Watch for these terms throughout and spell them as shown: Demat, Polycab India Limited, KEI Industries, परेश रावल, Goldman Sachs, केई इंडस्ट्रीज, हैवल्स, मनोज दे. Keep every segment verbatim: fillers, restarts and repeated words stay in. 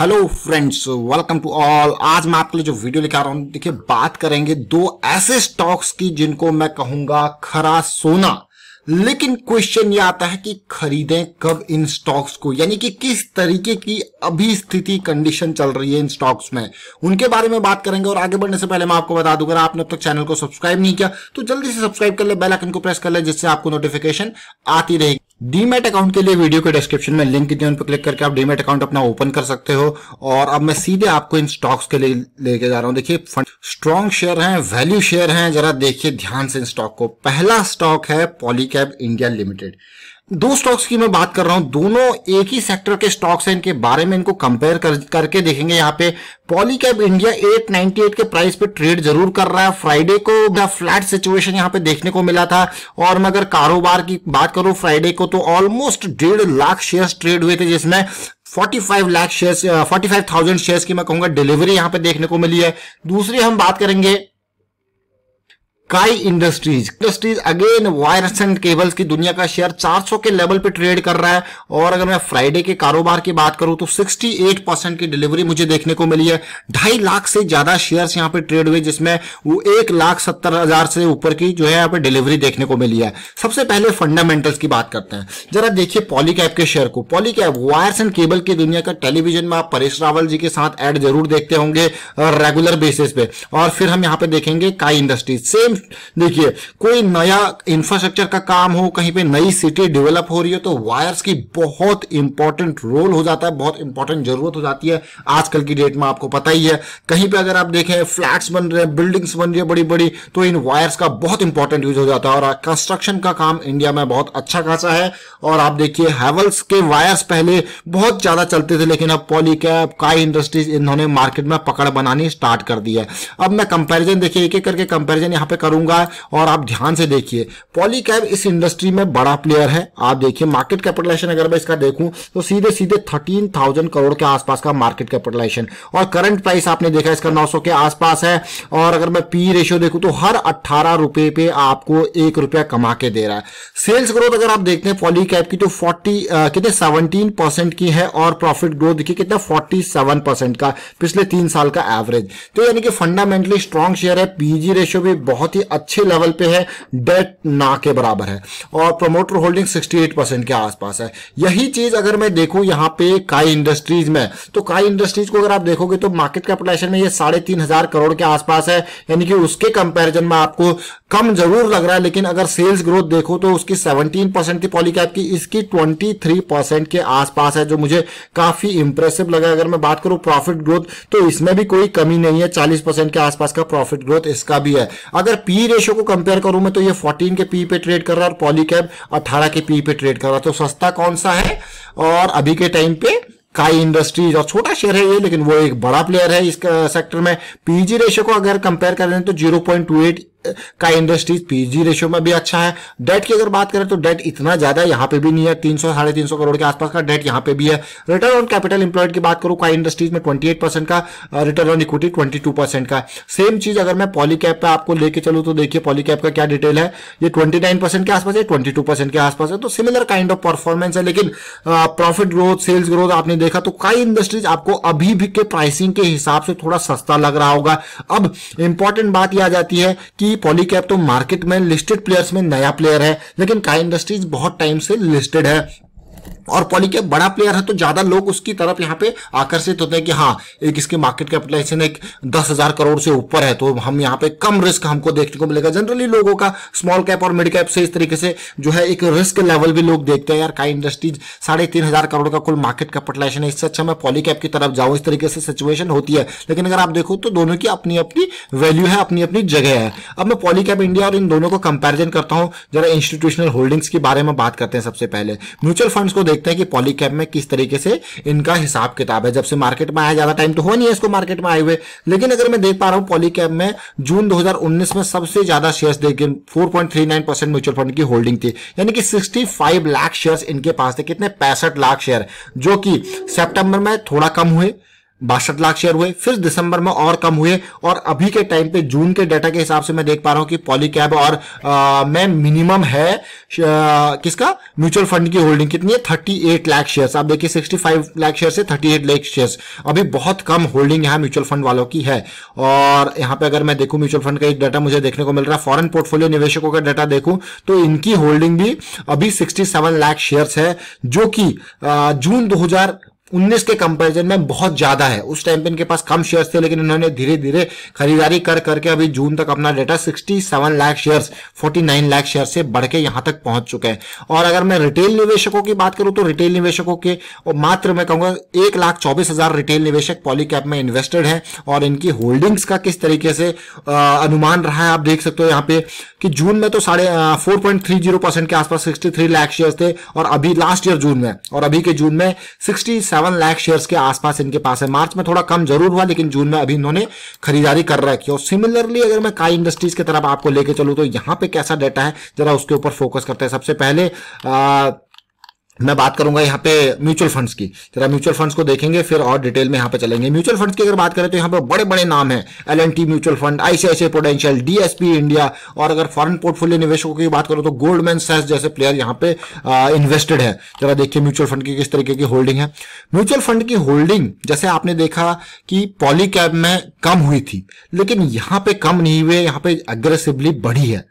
Hello friends, welcome to all. आज मैं आपके लिए जो वीडियो लेकर आ रहा हूं, देखिए बात करेंगे दो ऐसे स्टॉक्स की जिनको मैं कहूंगा खरा सोना। लेकिन क्वेश्चन ये आता है कि खरीदें कब इन स्टॉक्स को, यानी कि किस तरीके की अभी स्थिति कंडीशन चल रही है इन स्टॉक्स में, उनके बारे में बात करेंगे। और आगे बढ़ने से पहले मैं आपको बता दूं, अगर आपने अब तक चैनल को सब्सक्राइब नहीं किया तो जल्दी से सब्सक्राइब कर ले, बेल आइकन को प्रेस कर ले, जिससे आपको नोटिफिकेशन आती रहेगी। डीमैट अकाउंट के लिए वीडियो के डिस्क्रिप्शन में लिंक दी है, उन पर क्लिक करके आप डीमैट अकाउंट अपना ओपन कर सकते हो। और अब मैं सीधे आपको इन स्टॉक्स के लिए लेके जा रहा हूं। देखिए स्ट्रॉन्ग शेयर हैं, वैल्यू शेयर हैं, जरा देखिए ध्यान से इन स्टॉक को। पहला स्टॉक है पॉलीकैब इंडिया लिमिटेड। दो स्टॉक्स की मैं बात कर रहा हूं, दोनों एक ही सेक्टर के स्टॉक्स हैं। इनके बारे में इनको कंपेयर कर, करके देखेंगे। यहाँ पे पॉलीकैब इंडिया आठ सौ अट्ठानवे के प्राइस पे ट्रेड जरूर कर रहा है। फ्राइडे को फ्लैट सिचुएशन यहाँ पे देखने को मिला था। और मैं अगर कारोबार की बात करूं फ्राइडे को, तो ऑलमोस्ट डेढ़ लाख शेयर्स ट्रेड हुए थे, जिसमें पैंतालीस लाख शेयर्स पैंतालीस हज़ार शेयर्स की मैं कहूंगा डिलीवरी यहाँ पे देखने को मिली है। दूसरी हम बात करेंगे केई इंडस्ट्रीज। Industries again wires and cables की दुनिया का शेयर चार सौ के लेवल पे ट्रेड कर रहा है। और अगर मैं फ्राइडे के कारोबार की बात करूं तो अड़सठ परसेंट की डिलीवरी मुझे देखने को मिली है। ढाई लाख से ज्यादा शेयर्स यहां पे ट्रेड हुए, जिसमें वो एक लाख सत्तर हजार से ऊपर की जो है यहाँ पे डिलीवरी देखने को मिली है। सबसे पहले फंडामेंटल्स की बात करते हैं। जरा देखिए पॉलीकैब के शेयर को। पॉलीकैब वायर्स एंड केबल की दुनिया का, टेलीविजन में आप परेश रावल जी के साथ एड जरूर देखते होंगे रेगुलर बेसिस पे। और फिर हम यहाँ पे देखेंगे केई इंडस्ट्रीज। सेम देखिए, कोई नया इंफ्रास्ट्रक्चर का काम हो, कहीं पे नई सिटी डेवलप हो रही हो, तो वायर्स की बहुत इंपॉर्टेंट रोल हो जाता है, बहुत इंपॉर्टेंट जरूरत हो जाती है आजकल की डेट में, आपको पता ही है। कहीं पे अगर आप देखें फ्लैट्स बन रहे हैं, बिल्डिंग्स बन रही है बड़ी बड़ी, तो इन वायर्स का बहुत इंपॉर्टेंट यूज हो जाता है। और कंस्ट्रक्शन का काम इंडिया में बहुत अच्छा खासा है। और आप देखिए हैवल्स के वायर्स पहले बहुत ज्यादा चलते थे, लेकिन अब पॉलीकैब, केई इंडस्ट्रीज, इन्होंने मार्केट में पकड़ बनानी स्टार्ट कर दी है। अब मैं कंपेरिजन देखिए, एक एक करके कंपेरिजन यहां पे करूंगा। और आप ध्यान से देखिए पॉलीकैब इस इंडस्ट्री में बड़ा प्लेयर है। आप देखिए मार्केट कैपिटलाइजेशन अगर मैं इसका देखूं तो सीधे सीधे तेरह हज़ार करोड़ के आसपास का मार्केट कैपिटलाइजेशन। और करंट प्राइस आपने देखा इसका नौ सौ के आसपास है। और अगर मैं पी रेशियो देखूं तो हर अठारह रुपए पे आपको एक रुपया कमा के दे रहा है। सेल्स ग्रोथ अगर आप देखते हैं पॉलीकैब की तो फोर्टी आ, कितने सेवनटीन परसेंट की है। और प्रॉफिट ग्रोथ देखिए कितना फोर्टी सेवन परसेंट का पिछले तीन साल का एवरेज। तो यानी कि फंडामेंटली स्ट्रॉन्ग शेयर है। पीजी रेशियो भी बहुत ही अच्छे लेवल पे है, डेट ना के बराबर है। और प्रमोटर होल्डिंग अड़सठ परसेंट के आसपास है। यही चीज अगर मैं देखूं यहाँ पे केई इंडस्ट्रीज में, तो केई इंडस्ट्रीज को अगर आप देखोगे तो मार्केट कैपिटलाइजेशन में ये साढ़े तीन हजार करोड़ के आसपास है, यानी कि उसके कंपैरिजन में आपको कम जरूर लग रहा है। लेकिन अगर सेल्स ग्रोथ देखो तो उसकी सेवनटीन परसेंट थी पॉलीकैब की, इसकी ट्वेंटी थ्री परसेंट के आसपास है, जो मुझे काफी इंप्रेसिव लगा। अगर मैं बात करूं प्रॉफिट ग्रोथ तो इसमें भी कोई कमी नहीं है, चालीस परसेंट के आसपास का प्रॉफिट ग्रोथ इसका भी है। अगर पी रेशो को कंपेयर करूं मैं तो ये चौदह के पी पे ट्रेड कर रहा है और पॉलीकैब अठारह के पी पे ट्रेड कर रहा है। तो सस्ता कौन सा है? और अभी के टाइम पे केई इंडस्ट्रीज, और छोटा शेयर है ये, लेकिन वो एक बड़ा प्लेयर है इस सेक्टर में। पीजी रेशो को अगर कंपेयर करें तो zero point two eight केई इंडस्ट्रीज PE ratio में भी अच्छा है। डेट की अगर बात करें तो डेट इतना ज्यादा यहाँ पे भी नहीं है, तीन सौ साढ़े तीन सौ करोड़ के आसपास का डेट यहाँ पे भी है। रिटर्न ऑन कैपिटल इंप्लॉयड की बात करूं केई इंडस्ट्रीज में अट्ठाईस परसेंट का, रिटर्न ऑन इक्विटी बाईस परसेंट का। सेम चीज अगर मैं पॉलीकैब पे आपको लेके चलूं तो देखिए पॉलीकैब का क्या डिटेल है, ये उनतीस परसेंट के आसपास है, बाईस परसेंट के आसपास है। तो सिमिलर काइंड ऑफ परफॉर्मेंस है, लेकिन प्रॉफिट ग्रोथ, सेल्स ग्रोथ आपने देखा तो केई इंडस्ट्रीज आपको अभी भी के प्राइसिंग के हिसाब से थोड़ा सस्ता लग रहा होगा। अब इंपॉर्टेंट बात यह आ जाती है कि पॉलीकैब तो मार्केट में लिस्टेड प्लेयर्स में नया प्लेयर है, लेकिन केई इंडस्ट्रीज बहुत टाइम से लिस्टेड है। और पॉलीकैब बड़ा प्लेयर है तो ज्यादा लोग उसकी तरफ यहाँ पे आकर्षित होते हैं कि हाँ, एक इसके मार्केट कैपिटलाइजेशन एक दस हजार करोड़ से ऊपर है, तो हम यहाँ पे कम रिस्क हमको देखने को मिलेगा। जनरली लोगों का स्मॉल कैप और मिड कैप से इस तरीके से जो है एक रिस्क लेवल भी लोग देखते हैं। यार केई इंडस्ट्रीज साढ़े तीन हजार करोड़ का कुल मार्केट कैपिटलाइजेशन है, इससे अच्छा मैं पॉलीकैब की तरफ जाऊँ, इस तरीके से सिचुएशन होती है। लेकिन अगर आप देखो तो दोनों की अपनी अपनी वैल्यू है, अपनी अपनी जगह है। अब मैं पॉलीकैब इंडिया और इन दोनों को कंपेरिजन करता हूँ। जरा इंस्टीट्यूशनल होल्डिंग्स के बारे में बात करते हैं। सबसे पहले म्यूचुअल फंड्स को देखते हैं कि पॉलीकैब में किस तरीके से इनका हिसाब किताब है। जब से मार्केट में आया, ज्यादा टाइम तो हो नहीं है इसको मार्केट में आए हुए, लेकिन अगर मैं देख पा रहा हूं पॉलीकैब में जून दो हज़ार उन्नीस में सबसे ज्यादा शेयर्स देखिए चार पॉइंट तीन नौ परसेंट म्यूचुअल फंड की होल्डिंग थी, यानी कि पैंसठ लाख शेयर्स इनके पास थे। कितने पैंसठ लाख शेयर, जो कि सितंबर में थोड़ा कम हुए, बासठ लाख शेयर हुए, फिर दिसंबर में और कम हुए और अभी के टाइम पे जून के डाटा के हिसाब से मैं देख पा रहा हूं कि पॉलीकैब और आ, मैं मिनिमम है आ, किसका म्यूचुअल फंड की होल्डिंग कितनी है अड़तीस लाख शेयर्स। आप देखिए पैंसठ लाख शेयर से अड़तीस लाख शेयर्स, अभी बहुत कम होल्डिंग यहाँ म्यूचुअल फंड वालों की है। और यहाँ पे अगर मैं देखूँ म्यूचुअल फंड का एक डाटा मुझे देखने को मिल रहा है, फॉरेन पोर्टफोलियो निवेशकों का डाटा देखूँ तो इनकी होल्डिंग भी अभी सिक्सटी सेवन लाख शेयर्स है, जो कि जून दो हजार उन्नीस के कंपैरिजन में बहुत ज्यादा है। उस टाइम पे इनके पास कम शेयर्स थे, लेकिन इन्होंने धीरे धीरे खरीदारी कर करके अभी जून तक अपना डेटा सड़सठ लाख शेयर्स उनचास लाख शेयर से बढ़ के यहां तक पहुंच चुके हैं। और अगर मैं रिटेल निवेशकों की बात करूं तो रिटेल निवेशकों के मात्र मैं कहूंगा एक लाख चौबीस हजार रिटेल निवेशक पॉलीकैब में इन्वेस्टेड है और इनकी होल्डिंग्स का किस तरीके से आ, अनुमान रहा है आप देख सकते हो यहाँ पे कि जून में तो साढ़े four point three zero percent के आसपास सिक्सटी थ्री लाख शेयर थे और अभी लास्ट ईयर जून में और अभी के जून में सिक्सटी सेवन लाख शेयर्स के आसपास इनके पास है। मार्च में थोड़ा कम जरूर हुआ, लेकिन जून में अभी इन्होंने खरीदारी कर रखी है। और सिमिलरली अगर मैं केई इंडस्ट्रीज की तरफ आपको लेके चलूं तो यहाँ पे कैसा डाटा है जरा उसके ऊपर फोकस करते हैं। सबसे पहले आ, मैं बात करूंगा यहाँ पे म्यूचुअल फंड्स की, जरा म्यूचुअल फंड्स को देखेंगे फिर और डिटेल में यहाँ पे चलेंगे। म्यूचुअल फंड्स की अगर बात करें तो यहाँ पे बड़े बड़े नाम हैं, L and T mutual fund, ICICI potential, DSP India और अगर फॉरेन पोर्टफोलियो निवेशकों की बात करूं तो गोल्डमैन सैक्स जैसे प्लेयर यहाँ पे इन्वेस्टेड है। जरा देखिए म्यूचुअल फंड की किस तरीके की होल्डिंग है। म्यूचुअल फंड की होल्डिंग जैसे आपने देखा कि पॉलीकैब में कम हुई थी, लेकिन यहाँ पे कम नहीं हुए, यहाँ पे अग्रेसिवली बढ़ी है।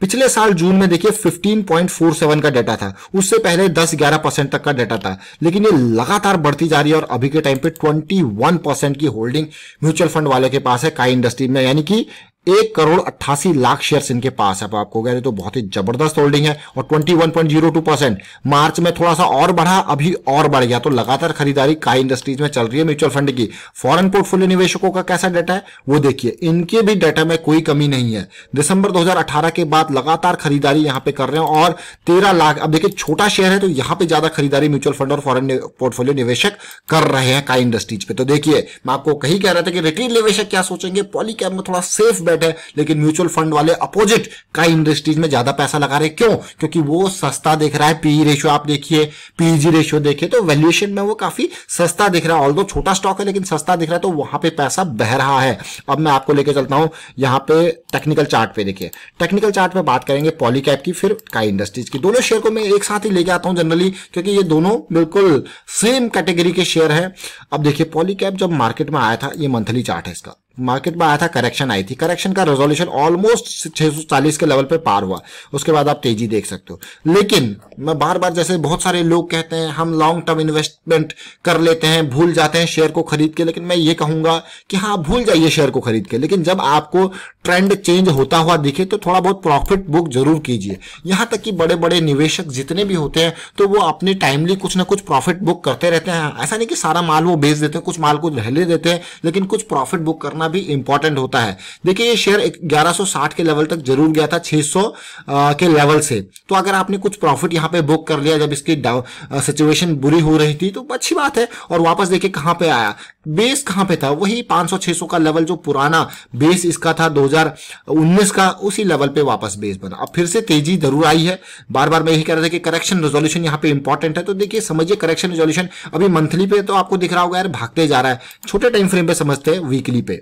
पिछले साल जून में देखिए पंद्रह पॉइंट सैंतालीस का डाटा था, उससे पहले दस ग्यारह परसेंट तक का डाटा था, लेकिन ये लगातार बढ़ती जा रही है और अभी के टाइम पे इक्कीस परसेंट की होल्डिंग म्यूचुअल फंड वालों के पास है केई इंडस्ट्रीज में, यानी कि एक करोड़ अट्ठासी लाख शेयर्स इनके पास है। आपको कह रहे तो बहुत ही जबरदस्त होल्डिंग है और इक्कीस पॉइंट शून्य दो परसेंट मार्च में थोड़ा सा और बढ़ा, अभी और बढ़ गया। तो लगातार खरीदारी केई इंडस्ट्रीज में चल रही है म्यूचुअल फंड की। फॉरेन पोर्टफोलियो निवेशकों का कैसा डाटा है वो देखिए, इनके भी डाटा में कोई कमी नहीं है। दिसंबर दो हजार अठारह के बाद लगातार खरीदारी यहाँ पे कर रहे हैं और तेरह लाख, अब देखिए छोटा शेयर है तो यहाँ पे ज्यादा खरीदारी म्यूचुअल फंड और फॉरेन पोर्टफोलियो निवेशक कर रहे हैं केई इंडस्ट्रीज पे। तो देखिए मैं आपको कहीं कह रहा था कि रिटेल निवेशक क्या सोचेंगे, पॉलीकैब में थोड़ा सेफ है, लेकिन म्यूचुअल फंड वाले अपोजिट केई इंडस्ट्रीज में ज्यादा पैसा लगा रहे हैं। क्यों? क्योंकि वो सस्ता दिख रहा है। पीई रेशियो आप देखिए, पीजी रेशियो देखिए तो वैल्यूएशन में वो काफी सस्ता दिख रहा है, ऑल्दो छोटा स्टॉक है लेकिन सस्ता दिख रहा है, तो वहां पे पैसा बह रहा है। अब मैं आपको लेकर चलता हूं यहां पे टेक्निकल चार्ट पे। देखिए टेक्निकल चार्ट पे बात करेंगे पॉलीकैब की फिर केई इंडस्ट्रीज की, दोनों शेयर को मैं एक साथ ही लेके आता हूं जनरली, क्योंकि ये दोनों बिल्कुल सेम कैटेगरी के शेयर है। अब देखिए पॉलीकैब जब मार्केट में आया था, ये मंथली चार्ट है इसका, मार्केट में आया था, करेक्शन आई थी, करेक्शन का रेजोल्यूशन ऑलमोस्ट छह सौ चालीस के लेवल पे पार हुआ, उसके बाद आप तेजी देख सकते हो। लेकिन मैं बार बार, जैसे बहुत सारे लोग कहते हैं हम लॉन्ग टर्म इन्वेस्टमेंट कर लेते हैं, भूल जाते हैं शेयर को खरीद के, लेकिन मैं ये कहूंगा कि हाँ भूल जाइए शेयर को खरीद के, लेकिन जब आपको ट्रेंड चेंज होता हुआ दिखे तो थोड़ा बहुत प्रॉफिट बुक जरूर कीजिए। यहाँ तक कि बड़े बड़े निवेशक जितने भी होते हैं तो वो अपने टाइमली कुछ ना कुछ प्रॉफिट बुक करते रहते हैं, ऐसा नहीं कि सारा माल वो बेच देते हैं, कुछ माल को रहने देते हैं, लेकिन कुछ प्रॉफिट बुक करना भी इंपॉर्टेंट होता है। देखिए ये शेयर ग्यारह सौ साठ के लेवल तक जरूर गया था छह सौ आ, के लेवल से, तो अगर आपने कुछ प्रॉफिट यहाँ पे बुक कर लिया जब इसकी सिचुएशन बुरी हो रही थी तो अच्छी बात है। और वापस देखिए कहाँ पे आया, बेस कहाँ पे था, वही पाँच सौ छह सौ का लेवल, जो पुराना बेस इसका था दो हजार उन्नीस का, उसी लेवल पे वापस बेस बना। अब फिर से तेजी जरूर आई है, बार बार मैं यही कह रहा था कि करेक्शन रेजोल्यूशन यहाँ पे इंपॉर्टेंट है। तो देखिए समझिए करेक्शन रेजोल्यूशन, अभी मंथली पे तो आपको दिख रहा होगा यार भागते जा रहा है, छोटे टाइम फ्रेम पे समझते हैं वीकली पे,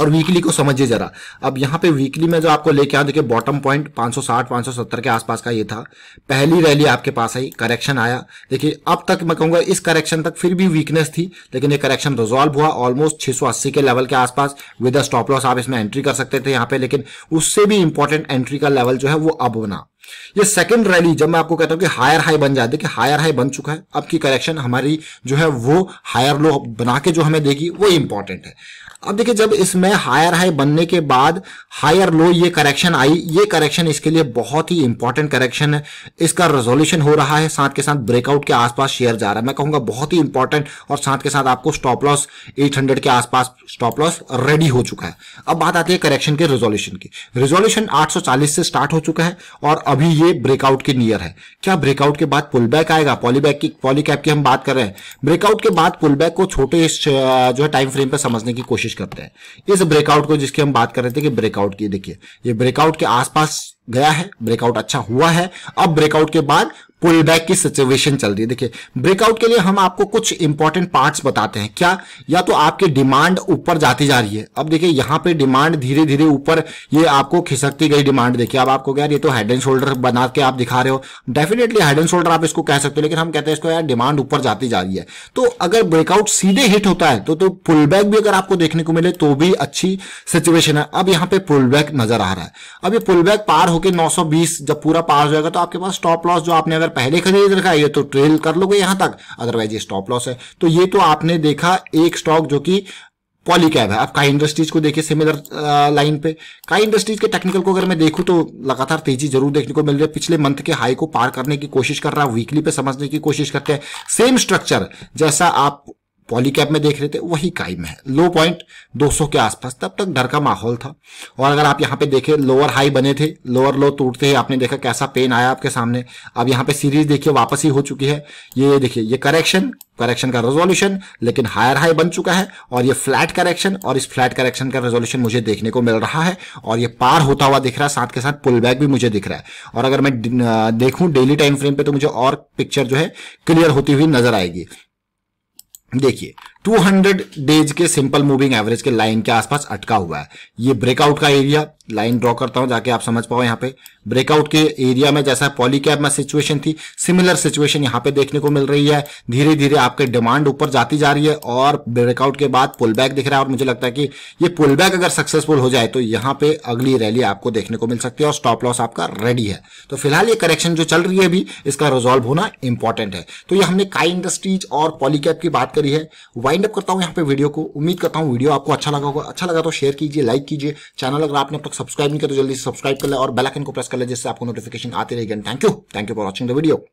और वीकली को समझिए जरा। अब यहाँ पे वीकली में जो आपको लेके आया, देखिए बॉटम पॉइंट पाँच सौ साठ पाँच सौ सत्तर के आसपास का ये था, पहली रैली आपके पास आई, करेक्शन आया, देखिए अब तक मैं कहूँगा इस करेक्शन तक फिर भी वीकनेस थी, लेकिन ये करेक्शन रिजॉल्व हुआ ऑलमोस्ट छह सौ अस्सी के लेवल के आसपास विद अ स्टॉप लॉस। आप इसमें एंट्री कर सकते थे यहाँ पे, लेकिन उससे भी इंपॉर्टेंट एंट्री का लेवल जो है वो अब बना। ये सेकंड रैली जब मैं आपको कहता हूं कि हायर हाई बन जाए, देखिए हायर हाई बन चुका है, अब की करेक्शन हमारी जो है वो हायर लो बना के जो हमें देगी वो इंपॉर्टेंट है। अब देखिए जब इसमें हायर हाई बनने के बाद हायर लो, ये करेक्शन आई, ये करेक्शन इसके लिए बहुत ही इंपॉर्टेंट करेक्शन है, इसका रेजोल्यूशन हो रहा है, साथ के साथ ब्रेकआउट के आसपास शेयर जा रहा है, मैं कहूंगा बहुत ही इंपॉर्टेंट। और साथ के साथ आपको स्टॉप लॉस एट हंड्रेड के आसपास स्टॉप लॉस रेडी हो चुका है। अब बात आती है करेक्शन के रेजोल्यूशन की, रेजोल्यूशन आठ सौ चालीस से स्टार्ट हो चुका है और अभी ये ब्रेकआउट के नियर है। क्या ब्रेकआउट के बाद पुलबैक आएगा? पॉलीबैक की पॉलीकैब की हम बात कर रहे हैं, ब्रेकआउट के बाद पुलबैक को छोटे जो है टाइम फ्रेम पे समझने की कोशिश करते हैं। इस ब्रेकआउट को जिसकी हम बात कर रहे थे कि ब्रेकआउट की, देखिए ये ब्रेकआउट के आसपास गया है, ब्रेकआउट अच्छा हुआ है, अब ब्रेकआउट के बाद पुलबैक की सिचुएशन चल रही है। देखिए ब्रेकआउट के लिए हम आपको कुछ इंपॉर्टेंट पार्ट्स बताते हैं, क्या या तो आपकी डिमांड ऊपर जाती जा रही है। अब देखिए यहाँ पे डिमांड धीरे धीरे ऊपर, ये आपको खिसकती गई डिमांड। देखिए अब आपको क्या, ये तो हेड एंड शोल्डर बना के आप दिखा रहे हो, डेफिनेटली हेड एंड शोल्डर आप इसको कह सकते हो, लेकिन हम कहते हैं इसको यार डिमांड ऊपर जाती जा रही है। तो अगर ब्रेकआउट सीधे हिट होता है तो, तो पुलबैक भी अगर आपको देखने को मिले तो भी अच्छी सिचुएशन है। अब यहाँ पे पुलबैक नजर आ रहा है। अब ये पुलबैक पार होकर नौ सौ बीस जब पूरा पार हो जाएगा तो आपके पास स्टॉप लॉस जो आपने अगर पहले खरीद रखा है ये तो ट्रेल कर लोगे यहां तक, अदरवाइज ये स्टॉप लॉस है। तो ये तो आपने देखा एक स्टॉक जो कि पॉलीकैब है। आप काई इंडस्ट्रीज को देखिए सिमिलर लाइन पे, काई इंडस्ट्रीज के टेक्निकल को अगर मैं देखूं तो लगातार तेजी जरूर देखने को मिल रही है, पिछले मंथ के हाई को पार करने की कोशिश कर रहा है। वीकली पे समझने की कोशिश करते हैं, सेम स्ट्रक्चर जैसा आप पॉलीकैब में देख रहे थे वही काई में है। लो पॉइंट दो सौ के आसपास, तब तक डर का माहौल था। और अगर आप यहाँ पे देखें लोअर हाई बने थे, लोअर लो टूटते ही आपने देखा कैसा पेन आया आपके सामने। अब यहाँ पे सीरीज देखिए वापस ही हो चुकी है, ये देखिए ये करेक्शन, करेक्शन का रेजोल्यूशन, लेकिन हायर हाई बन चुका है और ये फ्लैट करेक्शन, और इस फ्लैट करेक्शन का रेजोल्यूशन मुझे देखने को मिल रहा है और ये पार होता हुआ दिख रहा है, साथ के साथ पुलबैक भी मुझे दिख रहा है। और अगर मैं देखूँ डेली टाइम फ्रेम पे तो मुझे और पिक्चर जो है क्लियर होती हुई नजर आएगी। देखिए दो सौ डेज के सिंपल मूविंग एवरेज के लाइन के आसपास अटका हुआ है, ये ब्रेकआउट का एरिया, लाइन ड्रॉ करता हूं जाके आप समझ पाओ। यहाँ पे ब्रेकआउट के एरिया में जैसा पॉलीकैब में सिचुएशन थी सिमिलर सिचुएशन यहाँ पे देखने को मिल रही है। धीरे धीरे आपके डिमांड ऊपर जाती जा रही है और ब्रेकआउट के बाद पुलबैक दिख रहा है और मुझे लगता है कि ये पुलबैक अगर सक्सेसफुल हो जाए तो यहाँ पे अगली रैली आपको देखने को मिल सकती है और स्टॉप लॉस आपका रेडी है। तो फिलहाल ये करेक्शन जो चल रही है अभी, इसका रिजॉल्व होना इंपॉर्टेंट है। तो ये हमने काई इंडस्ट्रीज और पॉलीकैब की बात करी है। वाइंड अप करता हूँ यहाँ पे वीडियो को, उम्मीद करता हूँ वीडियो आपको अच्छा लगा होगा। अच्छा लगा तो शेयर कीजिए, लाइक कीजिए। चैनल अगर आपने अब तक सब्सक्राइब नहीं किया तो जल्दी से सब्सक्राइब कर ले और बेल आइकन को प्रेस कर ले जिससे आपको नोटिफिकेशन आती रहेगी। Thank you, thank you for watching the video.